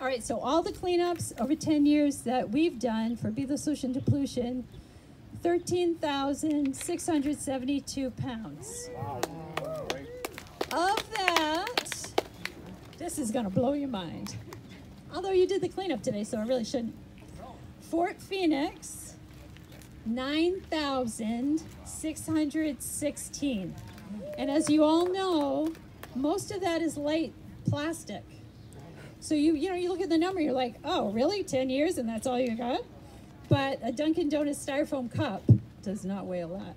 All right, so all the cleanups over 10 years that we've done for Be the Solution to Pollution, 13,672 pounds. Wow. Of that, this is gonna blow your mind. Although you did the cleanup today, so I really shouldn't. Fort Phoenix, 9,616. And as you all know, most of that is light plastic. So you know, you look at the number, you're like, oh, really? 10 years and that's all you got? But a Dunkin' Donuts styrofoam cup does not weigh a lot.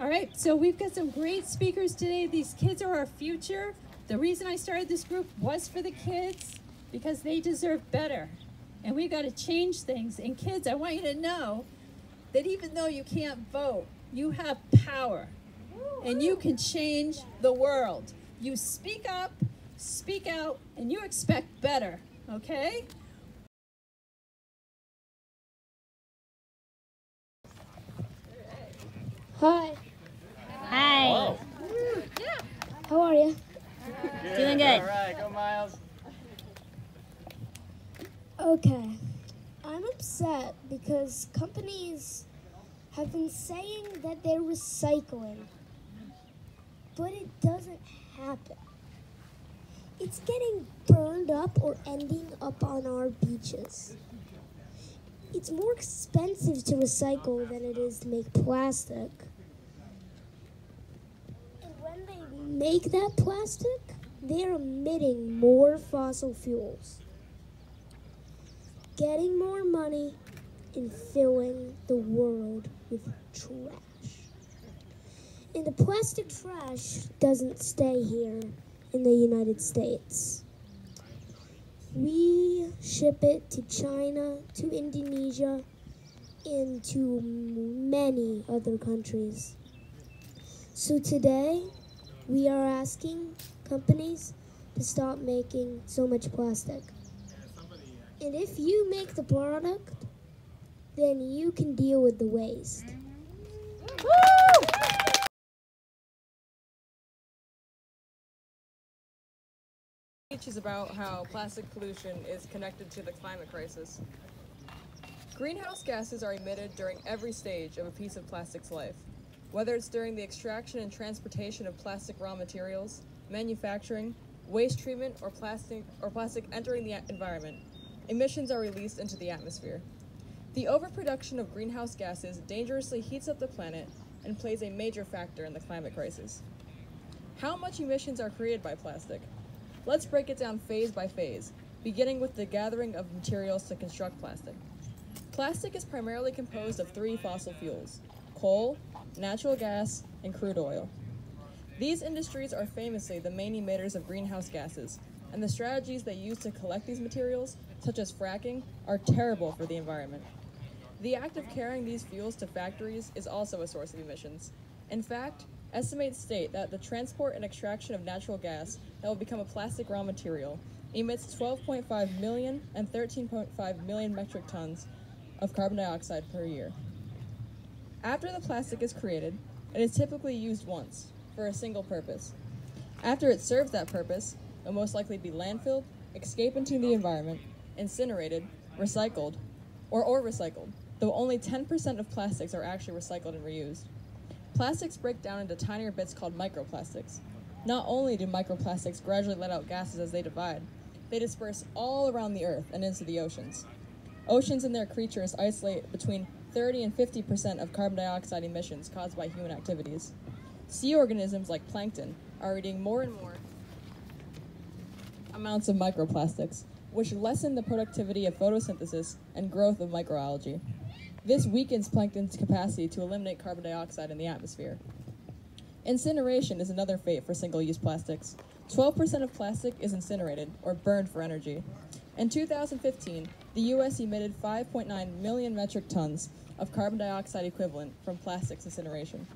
All right, so we've got some great speakers today. These kids are our future. The reason I started this group was for the kids, because they deserve better. And we've got to change things. And kids, I want you to know that even though you can't vote, you have power. And you can change the world. You speak up, speak out, and you expect better, okay? Hi. Hi. Hello. Yeah. How are you? Good. Doing good. All right, go Miles. Okay. I'm upset because companies have been saying that they're recycling, but it doesn't happen. It's getting burned up or ending up on our beaches. It's more expensive to recycle than it is to make plastic. And when they make that plastic, they're emitting more fossil fuels, getting more money and filling the world with trash. And the plastic trash doesn't stay here in the United States. We ship it to China, to Indonesia, and to many other countries. So today, we are asking companies to stop making so much plastic. And if you make the product, then you can deal with the waste. Is about how plastic pollution is connected to the climate crisis. Greenhouse gases are emitted during every stage of a piece of plastic's life, whether it's during the extraction and transportation of plastic raw materials, manufacturing, waste treatment, or plastic entering the environment. Emissions are released into the atmosphere. The overproduction of greenhouse gases dangerously heats up the planet and plays a major factor in the climate crisis. How much emissions are created by plastic? Let's break it down phase by phase, beginning with the gathering of materials to construct plastic. Plastic is primarily composed of three fossil fuels: coal, natural gas, and crude oil. These industries are famously the main emitters of greenhouse gases, and the strategies they use to collect these materials, such as fracking, are terrible for the environment. The act of carrying these fuels to factories is also a source of emissions. In fact, estimates state that the transport and extraction of natural gas that will become a plastic raw material emits 12.5 million and 13.5 million metric tons of carbon dioxide per year. After the plastic is created, it is typically used once for a single purpose. After it serves that purpose, it will most likely be landfilled, escape into the environment, incinerated, recycled, or recycled. though only 10% of plastics are actually recycled and reused. Plastics break down into tinier bits called microplastics. Not only do microplastics gradually let out gases as they divide, they disperse all around the Earth and into the oceans. Oceans and their creatures isolate between 30 and 50% of carbon dioxide emissions caused by human activities. Sea organisms like plankton are eating more and more amounts of microplastics, which lessen the productivity of photosynthesis and growth of microalgae. This weakens plankton's capacity to eliminate carbon dioxide in the atmosphere. Incineration is another fate for single-use plastics. 12% of plastic is incinerated, or burned for energy. In 2015, the U.S. emitted 5.9 million metric tons of carbon dioxide equivalent from plastics incineration.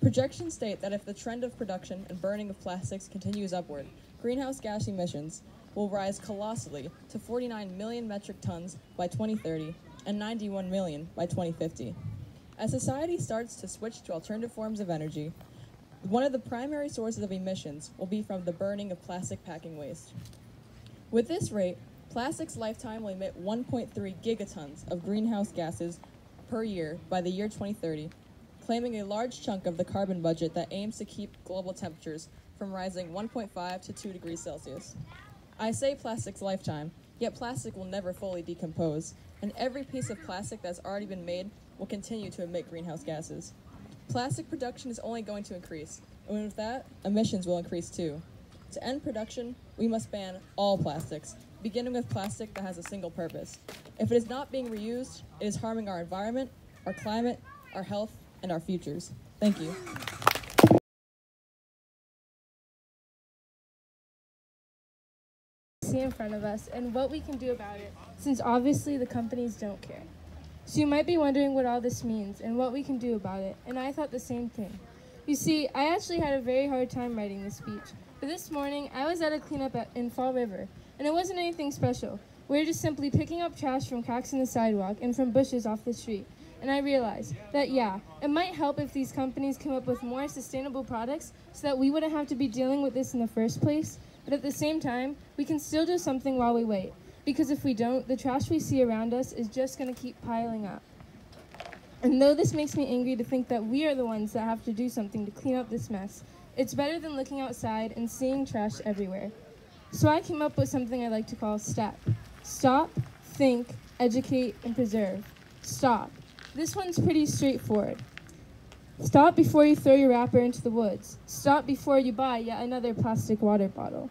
Projections state that if the trend of production and burning of plastics continues upward, greenhouse gas emissions will rise colossally to 49 million metric tons by 2030 and 91 million by 2050. As society starts to switch to alternative forms of energy, one of the primary sources of emissions will be from the burning of plastic packing waste. With this rate, plastics lifetime will emit 1.3 gigatons of greenhouse gases per year by the year 2030, claiming a large chunk of the carbon budget that aims to keep global temperatures from rising 1.5 to 2 degrees Celsius. I say plastic's lifetime, yet plastic will never fully decompose, and every piece of plastic that's already been made will continue to emit greenhouse gases. Plastic production is only going to increase, and with that, emissions will increase too. To end production, we must ban all plastics, beginning with plastic that has a single purpose. If it is not being reused, it is harming our environment, our climate, our health, and our futures. Thank you. See in front of us and what we can do about it, since obviously the companies don't care. So you might be wondering what all this means and what we can do about it, and I thought the same thing. You see, I actually had a very hard time writing this speech, but this morning I was at a cleanup in Fall River, and it wasn't anything special. We were just simply picking up trash from cracks in the sidewalk and from bushes off the street. And I realized that, yeah, it might help if these companies came up with more sustainable products so that we wouldn't have to be dealing with this in the first place, but at the same time, we can still do something while we wait, because if we don't, the trash we see around us is just going to keep piling up. And though this makes me angry to think that we are the ones that have to do something to clean up this mess, it's better than looking outside and seeing trash everywhere. So I came up with something I like to call STEP. Stop, think, educate, and preserve. Stop. This one's pretty straightforward. Stop before you throw your wrapper into the woods. Stop before you buy yet another plastic water bottle.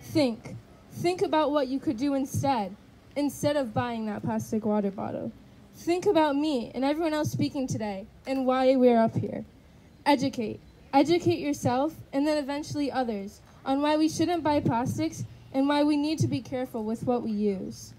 Think. Think about what you could do instead of buying that plastic water bottle. Think about me and everyone else speaking today and why we're up here. Educate. Educate yourself and then eventually others on why we shouldn't buy plastics and why we need to be careful with what we use.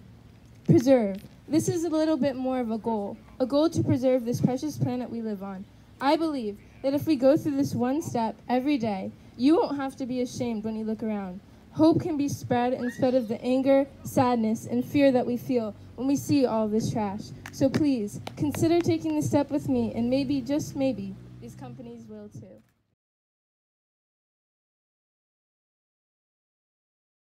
Preserve. This is a little bit more of a goal to preserve this precious planet we live on. I believe that if we go through this one step every day, you won't have to be ashamed when you look around. Hope can be spread instead of the anger, sadness, and fear that we feel when we see all this trash. So please, consider taking this step with me, and maybe, just maybe, these companies will too.